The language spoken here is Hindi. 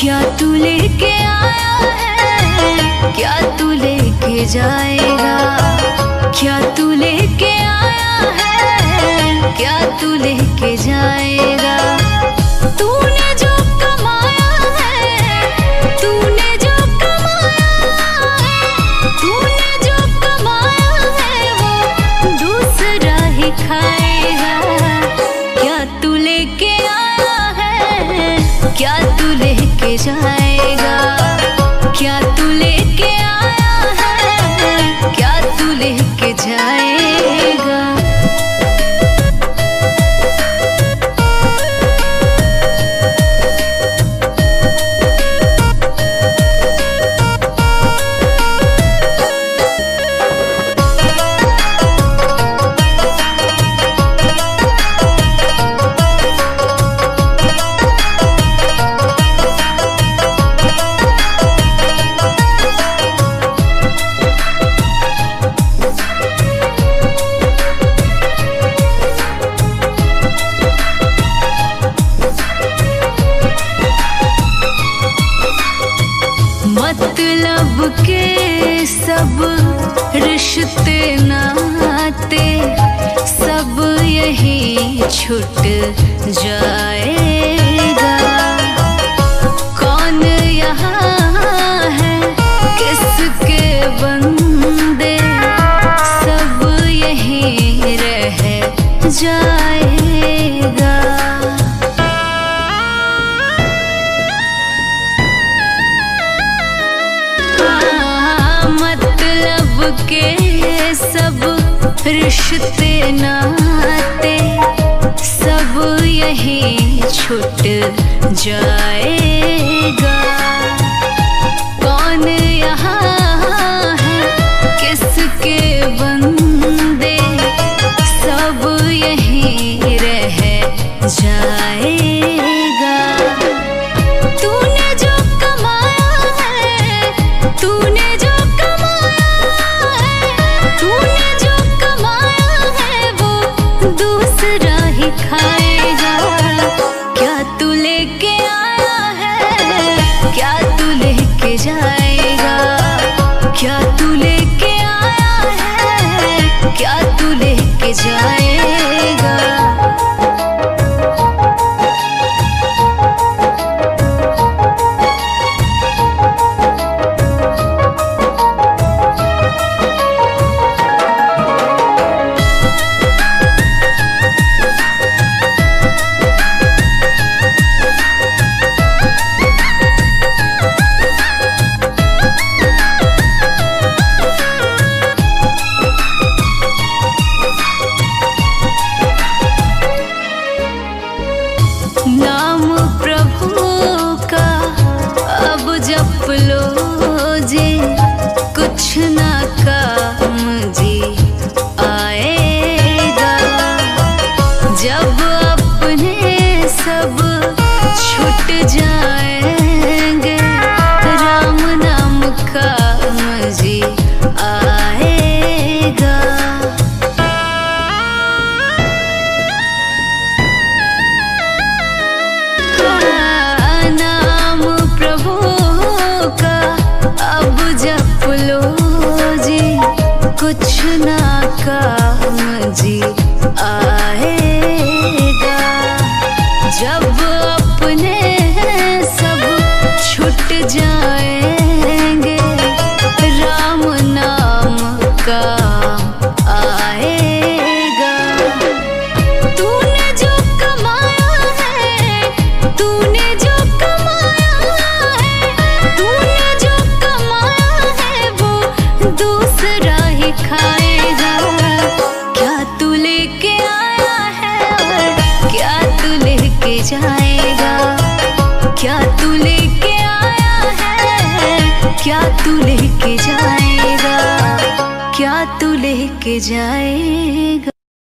क्या तू लेके आया है, क्या तू लेके जाएगा, क्या तू लेके आया है, क्या तू लेके जाएगा। क्या तू लेके जाएगा, क्या तू लेके आया है, क्या तू लेके जाएगा। मतलब के सब रिश्ते नाते सब यही छूट जाएगा, कौन यहाँ है किसके बंदे सब यही रह जाएगा। के सब रिश्ते नाते सब यही छूट जाएगा, कौन यहाँ है किसके बंदे सब यही रह जाएगा। क्या तू लेके आया है, क्या तू लेके जाएगा। जप लो जी कुछ ना काम जी आएगा, जब अपने सब छूट जाएंगे राम नाम का मजी आएगा। कुछ ना काम जी आएगा, जब अपने सब छूट जाएंगे राम नाम का आएगा। तूने जो कमाया है, तूने जो कमाया है, तूने जो कमाया है वो दूसरा खाएगा। क्या तू लेके आया है, क्या तू लेके जाएगा, क्या तू लेके आया है, क्या तू लेके जाएगा, क्या तू लेके जाएगा।